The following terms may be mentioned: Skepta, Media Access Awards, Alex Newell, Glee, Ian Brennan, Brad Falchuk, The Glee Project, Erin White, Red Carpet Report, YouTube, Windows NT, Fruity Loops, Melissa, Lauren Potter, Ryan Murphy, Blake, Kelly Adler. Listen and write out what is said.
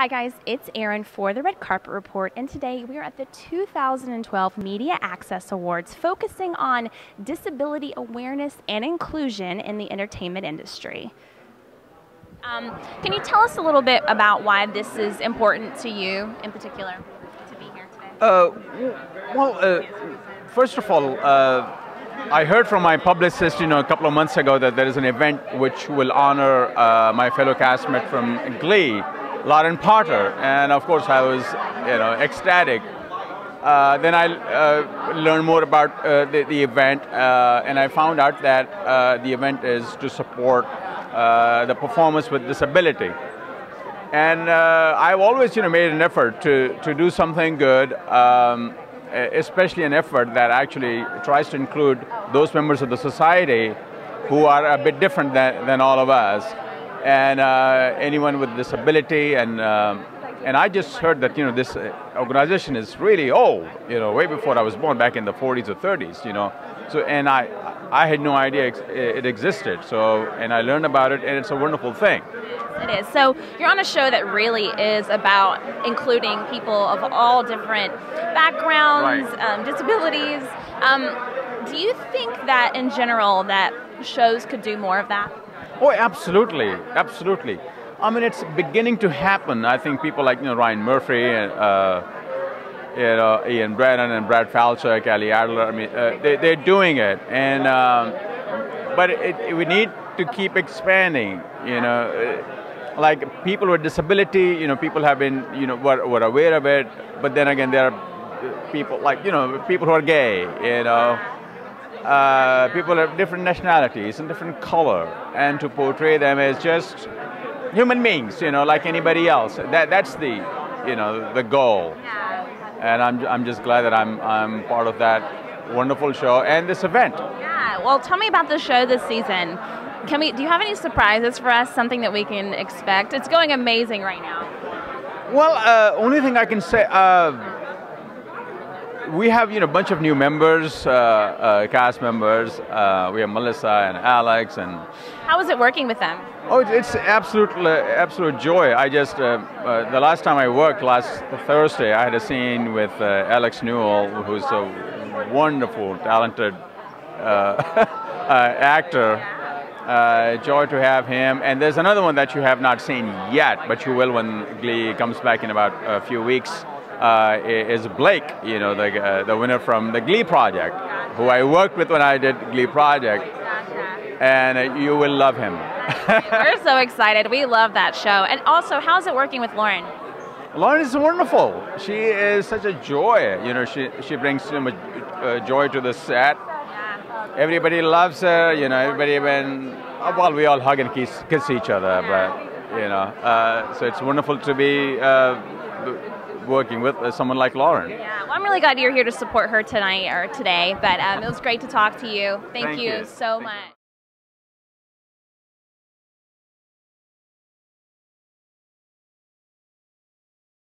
Hi guys, it's Erin for the Red Carpet Report, and today we are at the 2012 Media Access Awards, focusing on disability awareness and inclusion in the entertainment industry. Can you tell us a little bit about why this is important to you in particular to be here today? First of all, I heard from my publicist, a couple of months ago that there is an event which will honor my fellow castmate from Glee, Lauren Potter, and of course I was, ecstatic. Then I learned more about the event, and I found out that the event is to support the performers with disability. And I've always, made an effort to do something good, especially an effort that actually tries to include those members of the society who are a bit different than all of us, and anyone with disability, and I just heard that this organization is really old, way before I was born, back in the 40s or 30s, So, and I had no idea it existed. So, and I learned about it, and it's a wonderful thing. It is. So, you're on a show that really is about including people of all different backgrounds, right. Disabilities. Do you think that, in general, that shows could do more of that? Oh, absolutely, absolutely. I mean, it's beginning to happen. I think people like Ryan Murphy and Ian Brennan and Brad Falchuk, Kelly Adler. I mean, they're doing it, and but we need to keep expanding. Like people with disability. People have been were aware of it, but then again, there are people like people who are gay. People of different nationalities and different color, and to portray them as just human beings, like anybody else. That's the, the goal. And I'm just glad that I'm part of that wonderful show and this event. Yeah. Well, tell me about the show this season. Do you have any surprises for us? Something that we can expect? It's going amazing right now. Well, only thing I can say. We have, a bunch of new members, cast members. We have Melissa and Alex, and how is it working with them? Oh, it's absolute joy. I just the last time I worked, last Thursday, I had a scene with Alex Newell, who's a wonderful, talented actor. Joy to have him. And there's another one that you have not seen yet, but you will when Glee comes back in about a few weeks. Is Blake, the winner from The Glee Project, who I worked with when I did Glee Project, and you will love him. We're so excited. We love that show. And also, how's it working with Lauren? Lauren is wonderful. She is such a joy. She brings so much joy to the set. Everybody loves her. Everybody even, well, we all hug and kiss each other, but so it's wonderful to be working with someone like Lauren. Yeah, well, I'm really glad you're here to support her tonight or today, but it was great to talk to you. Thank you so much.